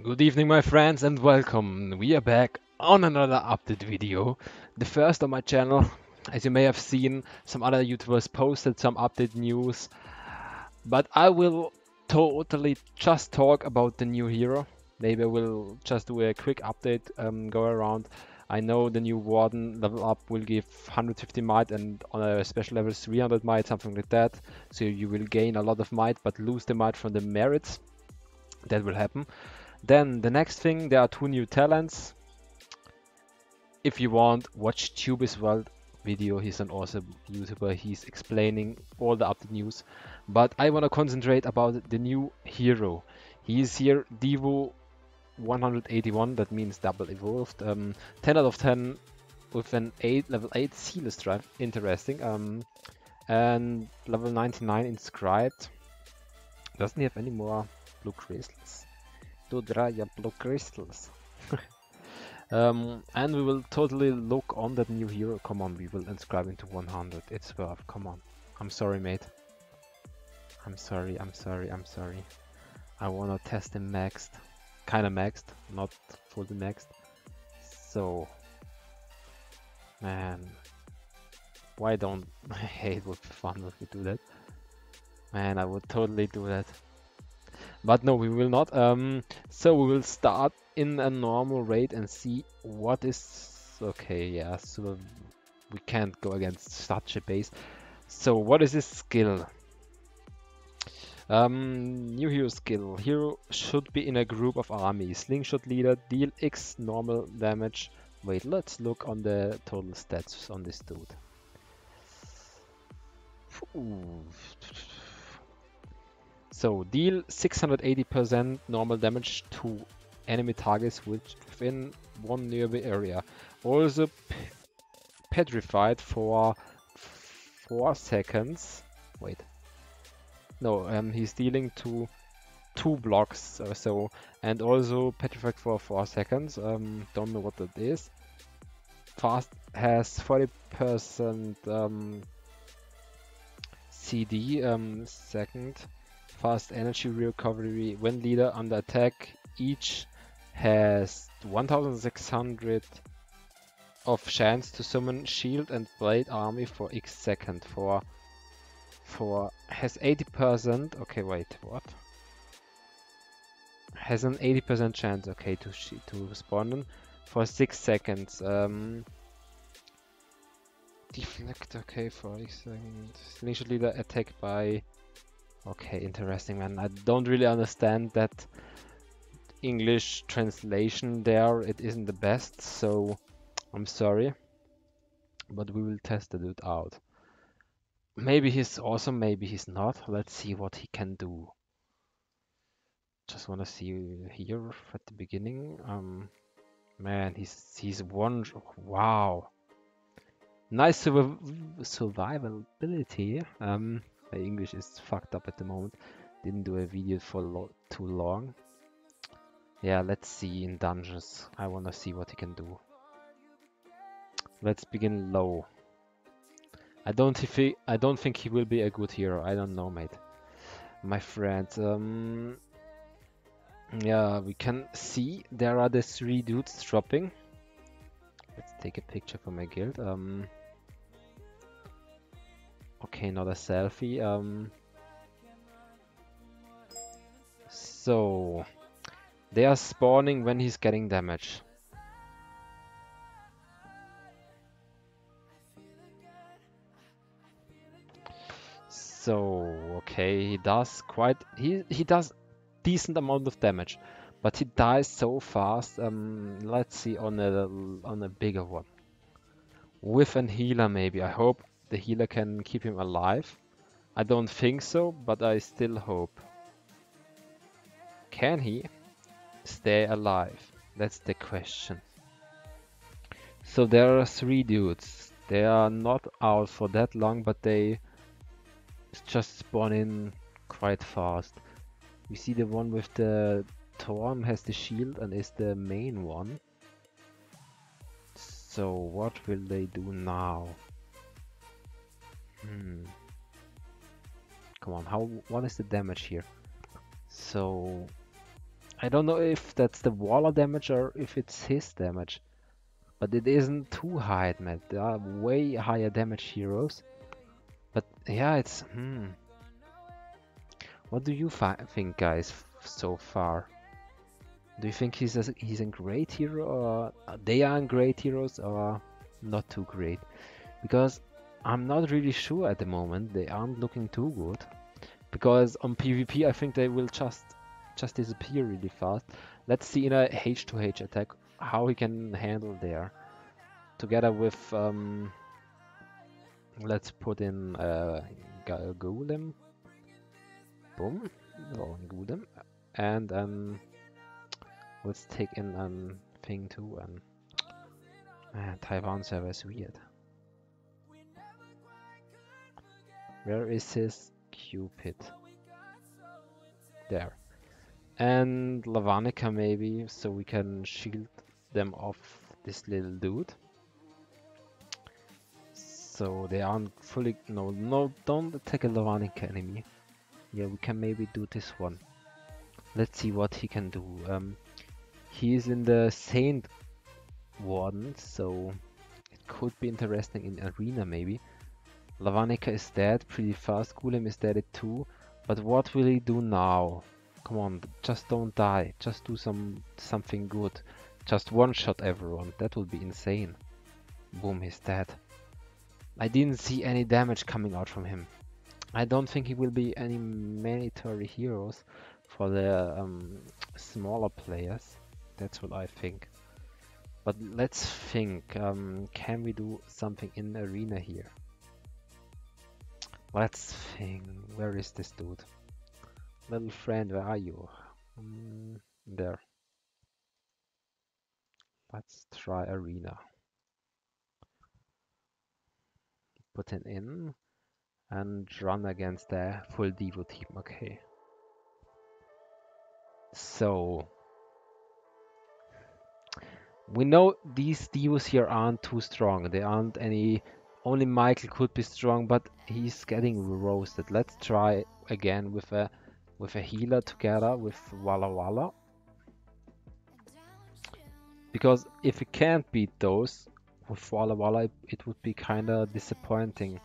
Good evening my friends and welcome. We are back on another update video, the first on my channel. As you may have seen, some other YouTubers posted some update news, but I will totally just talk about the new hero. Maybe I will just do a quick update, go around. I know the new warden level up will give 150 might and on a special level 300 might, something like that. So you will gain a lot of might but lose the might from the merits. That will happen. Then the next thing, there are two new talents. If you want, watch Tubi's World video. He's an awesome YouTuber. He's explaining all the update news. But I want to concentrate about the new hero. He is here, Devo 181. That means double evolved. 10 out of 10 with an level 8 sealess drive. Interesting. And level 99 inscribed. Doesn't he have any more blue crystals? To dry your blue crystals. And we will totally look on that new hero. Come on, we will inscribe into 100. It's worth. Come on. I'm sorry, mate. I'm sorry. I wanna test him maxed. Kinda maxed, not fully maxed. So, man, why don't? Hey, it would be fun if we do that. Man, I would totally do that. But no, we will not. So we will start in a normal raid and see what is... Okay, yeah, so we can't go against such a base. So what is his skill? New hero skill. Hero should be in a group of army. Slingshot leader, deal X normal damage. Wait, let's look on the total stats on this dude. Ooh. So deal 680% normal damage to enemy targets within one nearby area. Also petrified for 4 seconds. Wait. No, he's dealing to 2 blocks or so, and also petrified for 4 seconds. Don't know what that is. Fast has 40% CD second. Fast energy recovery. When leader under attack, each has 1600 of chance to summon shield and blade army for X second. For has 80%. Okay, wait, what? Has an 80% chance. Okay, to spawn for 6 seconds. Deflect. Okay, for X second. Slingshot leader attack by. Okay, interesting, man. I don't really understand that English translation there. It isn't the best, so I'm sorry. But we will test the dude out. Maybe he's awesome, maybe he's not. Let's see what he can do. Just wanna see here at the beginning. Man, he's wonderful. Wow. Nice survivability. My English is fucked up at the moment. Didn't do a video for too long. Yeah, let's see in dungeons. I wanna see what he can do. Let's begin low. I don't think he will be a good hero. I don't know, mate. My friend. Yeah, we can see there are the 3 dudes dropping. Let's take a picture for my guild. Okay, not a selfie. So they are spawning when he's getting damage. So okay, he does he does decent amount of damage, but he dies so fast. Let's see on a bigger one with an healer maybe. I hope the healer can keep him alive. I don't think so, but I still hope. Can he stay alive? That's the question. So there are 3 dudes. They are not out for that long, but they just spawn in quite fast. We see the one with the Torn has the shield and is the main one. So what will they do now? Come on, what is the damage here? So I don't know if that's the Waller damage or if it's his damage, but it isn't too high, I admit. There are way higher damage heroes, but yeah, it's What do you think, guys, so far? Do you think he's a great hero, or they are great heroes, or not too great? Because I'm not really sure at the moment. They aren't looking too good, because on PvP I think they will just disappear really fast. Let's see in a H2H attack how he can handle there, together with let's put in Golem, boom, oh, Golem, and let's take in thing too. Taiwan server is weird. Where is his Cupid? There. And Lavanica maybe, so we can shield them off this little dude. So they aren't fully... No, don't attack a Lavanica enemy. Yeah, we can maybe do this one. Let's see what he can do. He is in the Saint Warden, so it could be interesting in Arena maybe. Lavanica is dead pretty fast, Golem is dead at 2, but what will he do now? Come on, just don't die, just do something good. Just one-shot everyone, that would be insane. Boom, he's dead. I didn't see any damage coming out from him. I don't think he will be any mandatory heroes for the smaller players, that's what I think. But let's think, can we do something in Arena here? Let's think, where is this dude? Little friend, where are you? There. Let's try Arena. Put him in and run against the full Devo team, okay. So, we know these Devos here aren't too strong, they aren't any... Only Michael could be strong, but he's getting roasted. Let's try again with a healer together with Walla Walla, because if we can't beat those with Walla Walla, it would be kinda disappointing,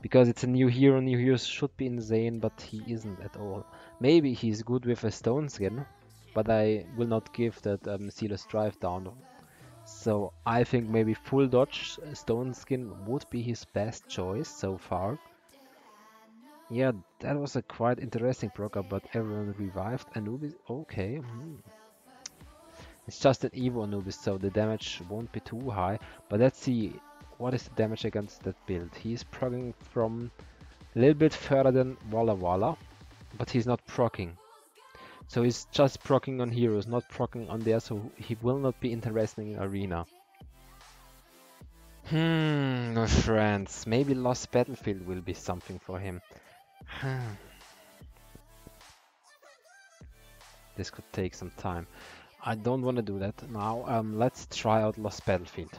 because it's a new hero. New heroes should be insane, but he isn't at all. Maybe he's good with a stone skin, but I will not give that Sealer's Drive down. So I think maybe full dodge stone skin would be his best choice so far. Yeah, that was a quite interesting proc, but everyone revived. Anubis, okay. It's just an Evo Anubis, so the damage won't be too high. But let's see what is the damage against that build. He's proccing from a little bit further than Walla Walla, but he's not proccing. So he's just proccing on heroes, not proccing on there, so he will not be interesting in Arena. No friends. Maybe Lost Battlefield will be something for him. This could take some time. I don't want to do that now. Let's try out Lost Battlefield.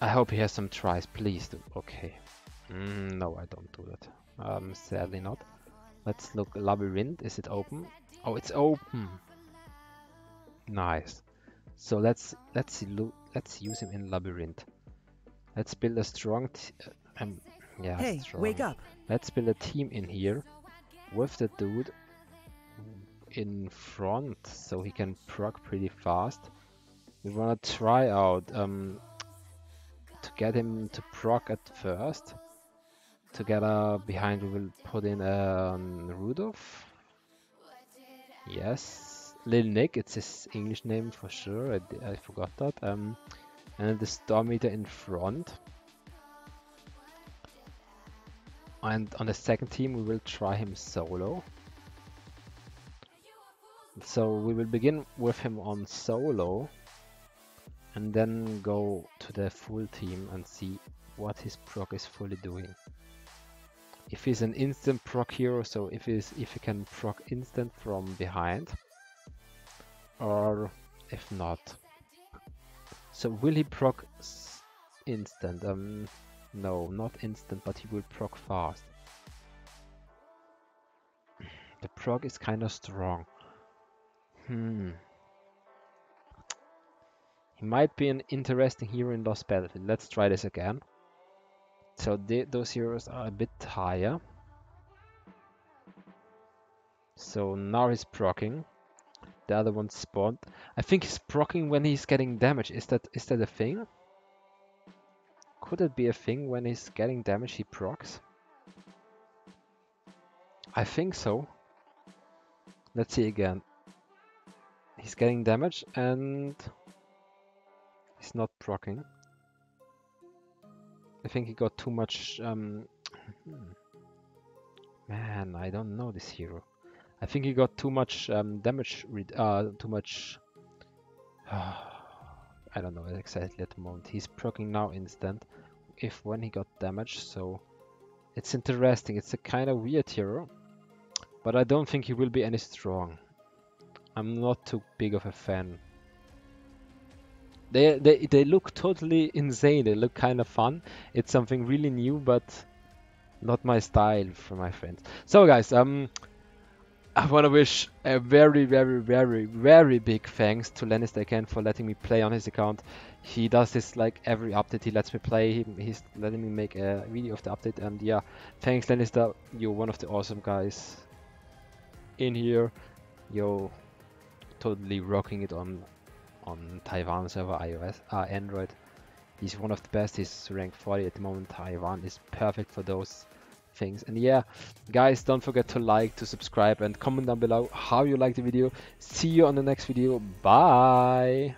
I hope he has some tries, please do. Okay. No, I don't do that. Sadly not. Let's look, Labyrinth, is it open? Oh, it's open! Nice. So let's use him in Labyrinth. Let's build a strong wake up! Let's build a team in here with the dude in front, so he can proc pretty fast. We wanna try out to get him to proc at first. Together behind we will put in Rudolph. Yes, Lil Nick, it's his English name for sure, I forgot that. And the Storm Eater in front. And on the second team we will try him solo. So we will begin with him on solo and then go to the full team and see what his proc is fully doing. If he's an instant proc hero, so if he can proc instant from behind, or if not. So will he proc instant? No, not instant, but he will proc fast. The proc is kind of strong. He might be an interesting hero in Lost Battlefield. Let's try this again. So those heroes are a bit higher. So now he's proccing. The other one spawned. I think he's proccing when he's getting damage. Is that a thing? Could it be a thing when he's getting damage he procs? I think so. Let's see again. He's getting damage and he's not proccing. I think he got too much... Man, I don't know this hero. I think he got too much damage, too much... I don't know exactly at the moment. He's proccing now instant, if when he got damaged, so... It's interesting, it's a kind of weird hero. But I don't think he will be any strong. I'm not too big of a fan. They look totally insane, they look kind of fun. It's something really new, but not my style for my friends. So guys, I want to wish a very big thanks to Lannister again for letting me play on his account. He does this like every update, he lets me play, he's letting me make a video of the update, and yeah, thanks Lannister, you're one of the awesome guys in here. You're totally rocking it on Taiwan server, iOS, Android. He's one of the best, he's ranked 40 at the moment, Taiwan is perfect for those things. And yeah, guys, don't forget to like, to subscribe and comment down below how you like the video. See you on the next video, bye!